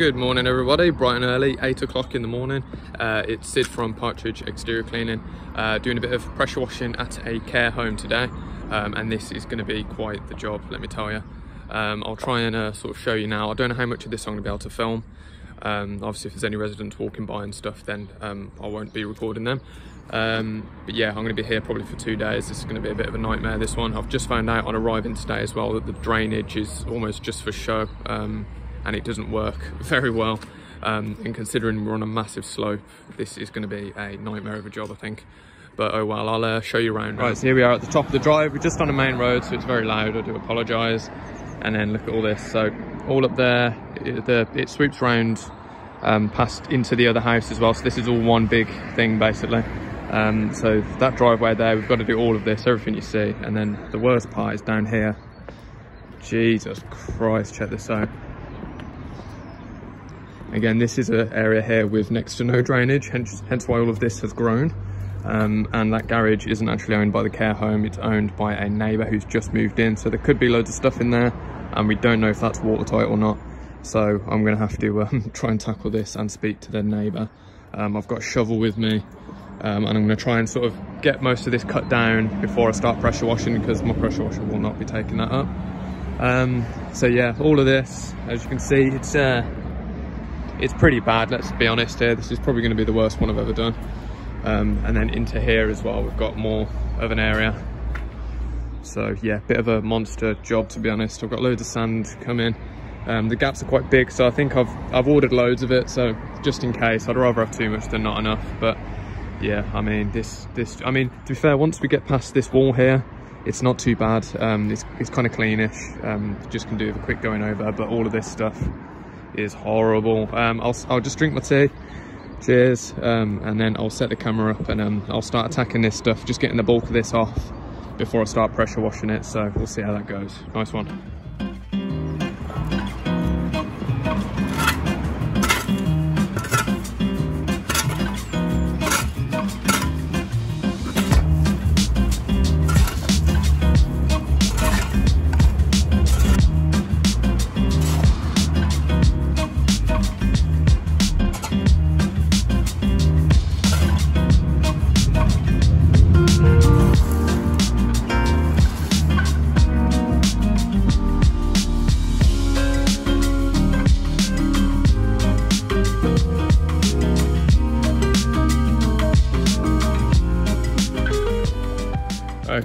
Good morning everybody, bright and early, 8 o'clock in the morning. It's Sid from Partridge Exterior Cleaning, doing a bit of pressure washing at a care home today, and this is going to be quite the job, let me tell you. I'll try and sort of show you now. I don't know how much of this I'm going to be able to film. Obviously if there's any residents walking by and stuff, then I won't be recording them, but yeah, I'm going to be here probably for 2 days. This is going to be a bit of a nightmare, this one. I've just found out on arriving today as well that the drainage is almost just for show, and it doesn't work very well, and considering we're on a massive slope, this is going to be a nightmare of a job, I think. But oh well, I'll show you around. Right, so here we are at the top of the drive. We're just on a main road, so it's very loud, I do apologise. And then look at all this. So all up there, it sweeps round past into the other house as well, so this is all one big thing basically. So that driveway there, we've got to do all of this, everything you see, and then the worst part is down here. Jesus Christ, check this out. Again, this is an area here with next to no drainage, hence why all of this has grown. And that garage isn't actually owned by the care home, it's owned by a neighbour who's just moved in, so there could be loads of stuff in there, and we don't know if that's watertight or not. So I'm going to have to try and tackle this and speak to the neighbour. I've got a shovel with me, and I'm going to try and sort of get most of this cut down before I start pressure washing, because my pressure washer will not be taking that up. So yeah, all of this, as you can see, it's pretty bad, let's be honest here. This is probably going to be the worst one I've ever done. And then into here as well, we've got more of an area. So yeah, bit of a monster job, to be honest. I've got loads of sand come in. The gaps are quite big, so I think I've ordered loads of it, so just in case. I'd rather have too much than not enough, but yeah, I mean, to be fair, once we get past this wall here, it's not too bad. It's kind of cleanish, just can do with a quick going over, but all of this stuff is horrible. I'll just drink my tea, cheers, and then I'll set the camera up, and I'll start attacking this stuff, just getting the bulk of this off before I start pressure washing it, so we'll see how that goes. Nice one.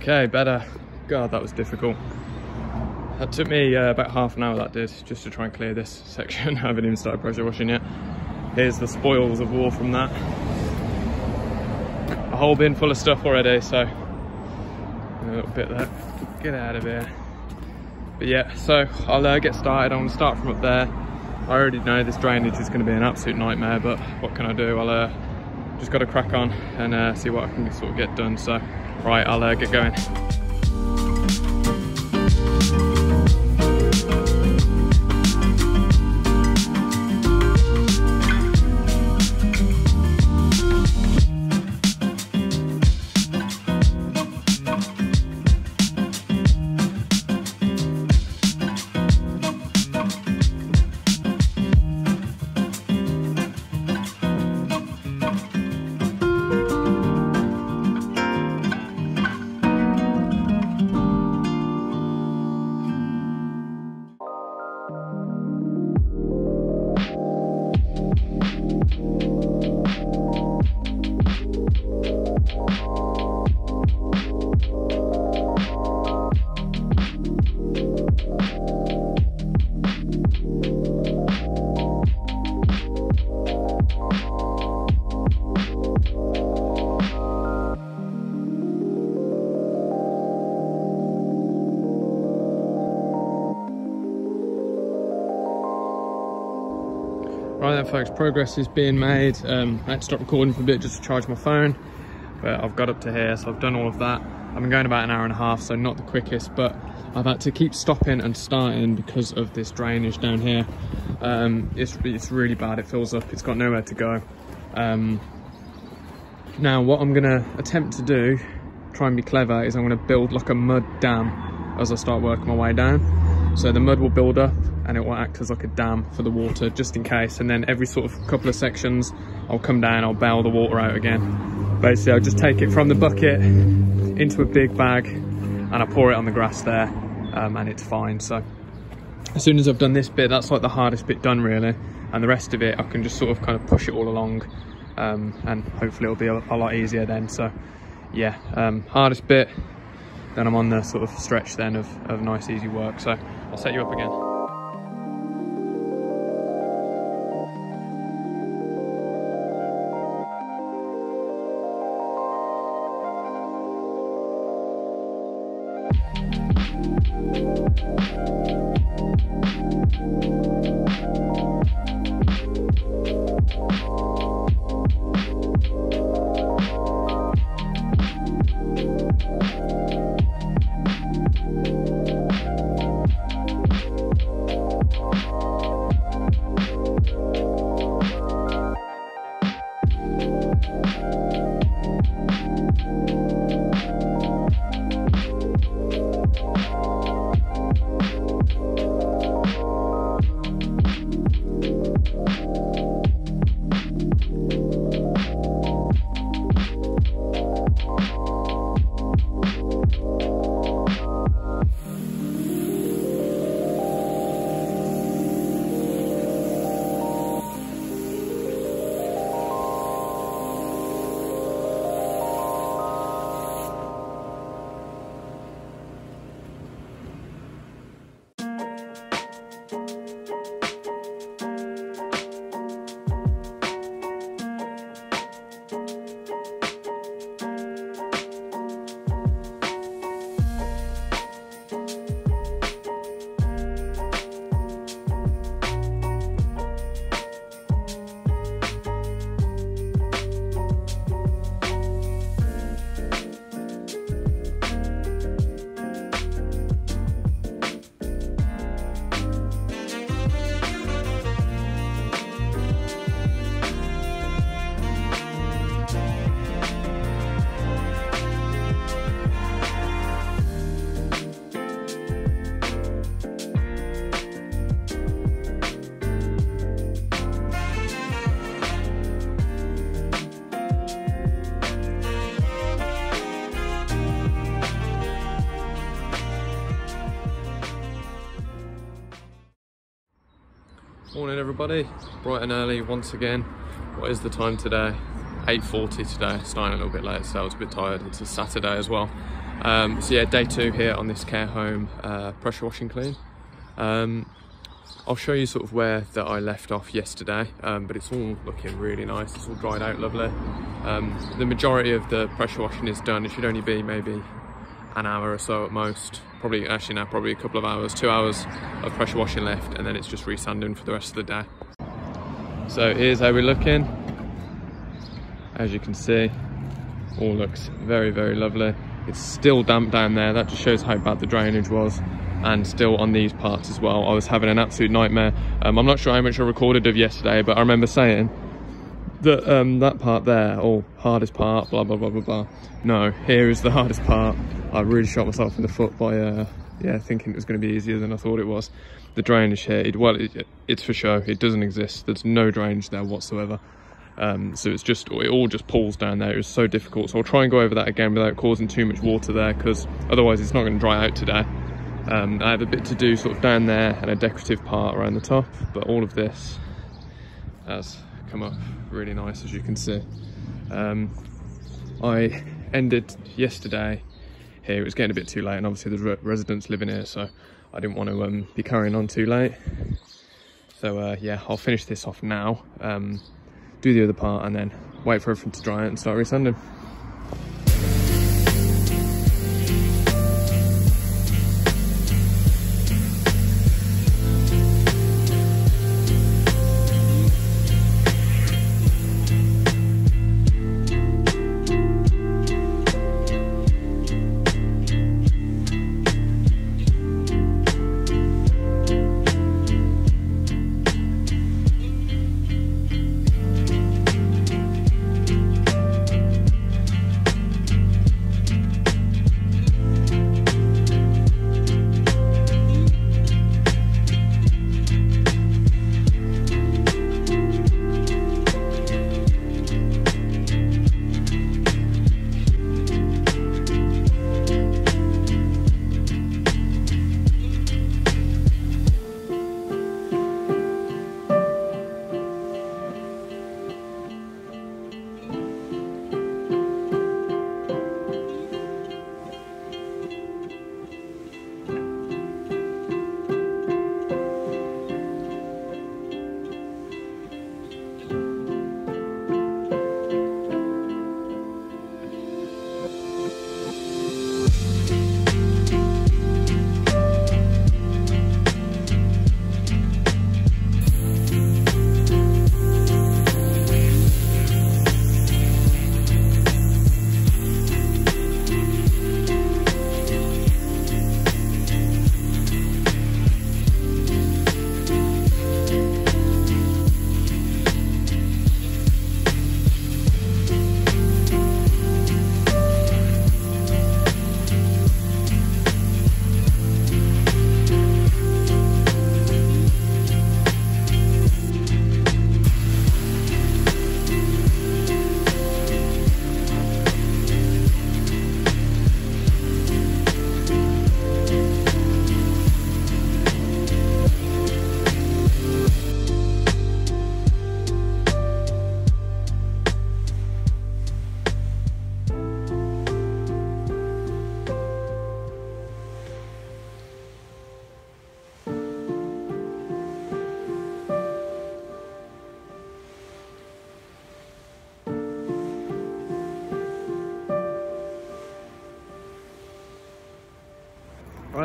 Okay, better. God, that was difficult. That took me about half an hour, that did, just to try and clear this section. I haven't even started pressure washing yet. Here's the spoils of war from that. A whole bin full of stuff already, so a little bit there. Get out of here. But yeah, so I'll get started. I'm gonna start from up there. I already know this drainage is gonna be an absolute nightmare, but what can I do? I'll just gotta crack on and see what I can sort of get done, so. Right, I'll get going. Right then folks, progress is being made. I had to stop recording for a bit just to charge my phone, but I've got up to here, so I've done all of that. I've been going about an hour and a half, so not the quickest, but I've had to keep stopping and starting because of this drainage down here. It's really bad, it fills up, it's got nowhere to go. Now what I'm gonna attempt to do, try and be clever, is I'm gonna build like a mud dam as I start working my way down. So the mud will build up, and it will act as like a dam for the water just in case. And then every sort of couple of sections I'll come down, I'll bail the water out again. Basically I'll just take it from the bucket into a big bag and I pour it on the grass there, and it's fine. So as soon as I've done this bit, that's like the hardest bit done really, and the rest of it I can just sort of kind of push it all along, and hopefully it'll be a lot easier then. So yeah, hardest bit, then I'm on the sort of stretch then of nice easy work. So I'll set you up again. Morning everybody, bright and early once again. What is the time today? 8:40 today. It's starting a little bit late, so I was a bit tired. It's a Saturday as well. So yeah, day 2 here on this care home pressure washing clean. I'll show you sort of where that I left off yesterday, but it's all looking really nice. It's all dried out lovely. The majority of the pressure washing is done. It should only be maybe an hour or so at most, probably actually now probably a couple of hours, 2 hours of pressure washing left, and then it's just resanding for the rest of the day. So here's how we're looking. As you can see, all looks very, very lovely. It's still damp down there. That just shows how bad the drainage was, and still on these parts as well. I was having an absolute nightmare. I'm not sure how much I recorded of yesterday, but I remember saying that that part there, oh, hardest part, blah, blah, blah, blah, blah. No, here is the hardest part. I really shot myself in the foot by yeah, thinking it was going to be easier than I thought it was. The drainage here, it's for show. It doesn't exist. There's no drainage there whatsoever. So it's just, it all just pools down there. It's so difficult. So I'll try and go over that again without causing too much water there, because otherwise it's not going to dry out today. I have a bit to do sort of down there and a decorative part around the top, but all of this has come up really nice, as you can see. I ended yesterday here. It was getting a bit too late, and obviously there's residents living here, so I didn't want to be carrying on too late. So yeah, I'll finish this off now, do the other part, and then wait for everything to dry out and start resanding.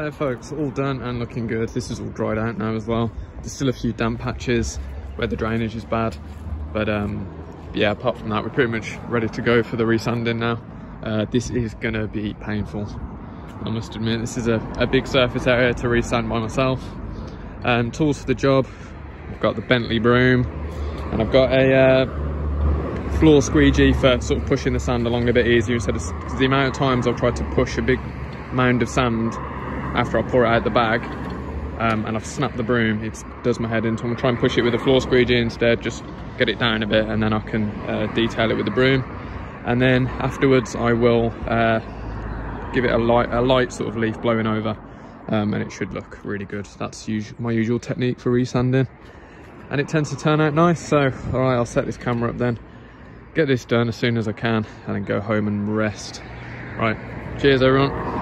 there, folks, all done and looking good. This is all dried out now as well. There's still a few damp patches where the drainage is bad, but yeah, apart from that, we're pretty much ready to go for the resanding now. This is gonna be painful, I must admit. This is a big surface area to resand by myself. Tools for the job, I've got the Bentley broom, and I've got a floor squeegee for sort of pushing the sand along a bit easier, instead of the amount of times I've tried to push a big mound of sand after I pour it out the bag, and I've snapped the broom. It does my head in, so I'm gonna try and push it with a floor squeegee instead, just get it down a bit, and then I can detail it with the broom. And then afterwards I will give it a light sort of leaf blowing over, and it should look really good. That's my usual technique for resanding, and it tends to turn out nice. So all right, I'll set this camera up then, get this done as soon as I can, and then go home and rest. Right, cheers everyone.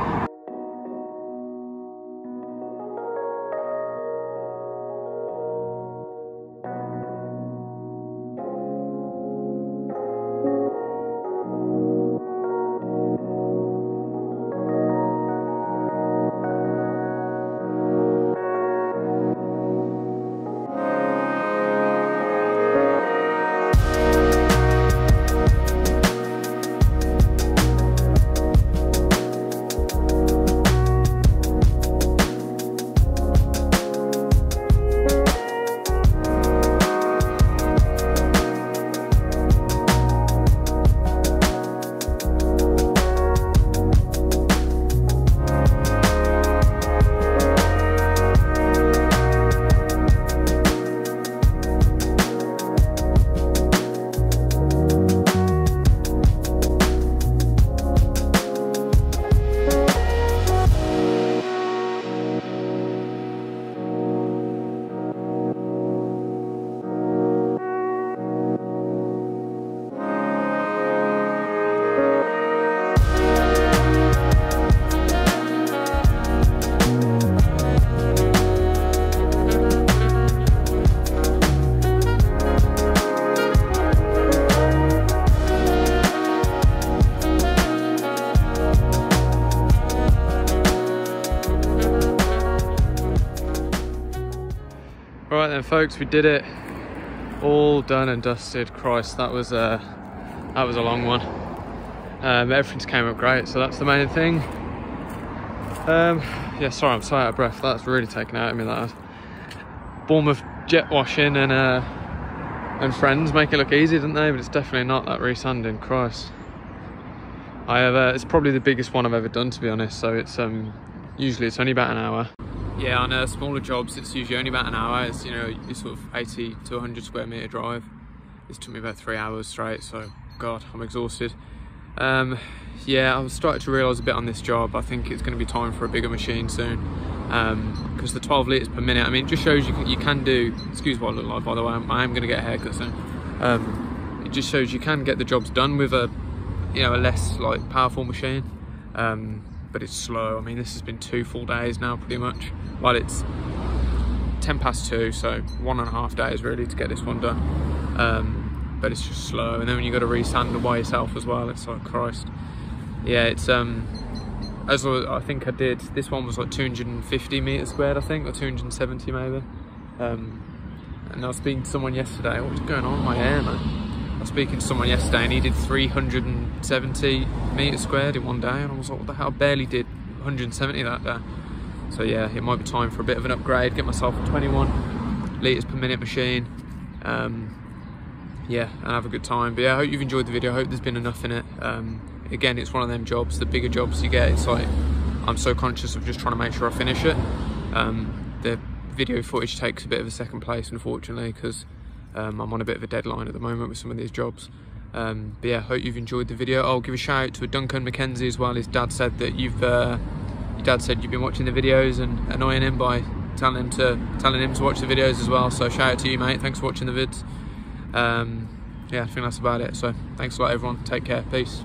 Right then, folks, we did it, all done and dusted. Christ, that was a long one. Everything's came up great, so that's the main thing. Yeah, sorry, I'm so out of breath. That's really taken out of me. That Bournemouth jet washing and friends make it look easy, didn't they? But it's definitely not, that resanding. Christ, it's probably the biggest one I've ever done, to be honest. So it's usually it's only about an hour. Yeah, on smaller jobs, it's usually only about an hour. It's, you know, it's sort of 80 to 100 square metre drive. It's took me about 3 hours straight, so God, I'm exhausted. Yeah, I've started to realise a bit on this job. I think it's going to be time for a bigger machine soon, because the 12 litres per minute, I mean, it just shows you can do, excuse what I look like, by the way, I am going to get a haircut soon. It just shows you can get the jobs done with a, you know, a less, like, powerful machine. But it's slow. I mean, this has been 2 full days now, pretty much. Well, it's 10 past 2, so 1.5 days really to get this one done. But it's just slow, and then when you got to resand them by yourself as well, it's like, Christ. Yeah, it's as I think I did, this one was like 250 meters squared, I think, or 270 maybe. And I was speaking to someone yesterday. What's going on with my hair, man? I was speaking to someone yesterday and he did 370 metres squared in one day, and I was like, what the hell, I barely did 170 that day. So yeah, it might be time for a bit of an upgrade, get myself a 21 litres per minute machine, yeah, and have a good time. But yeah, I hope you've enjoyed the video, I hope there's been enough in it. Again, it's one of them jobs, the bigger jobs you get, it's like, I'm so conscious of just trying to make sure I finish it. The video footage takes a bit of a second place, unfortunately, because I'm on a bit of a deadline at the moment with some of these jobs. But yeah, hope you've enjoyed the video. I'll give a shout out to Duncan McKenzie as well. His dad said that your dad said you've been watching the videos and annoying him by telling him to watch the videos as well. So shout out to you, mate. Thanks for watching the vids. Yeah, I think that's about it. So thanks a lot, everyone. Take care. Peace.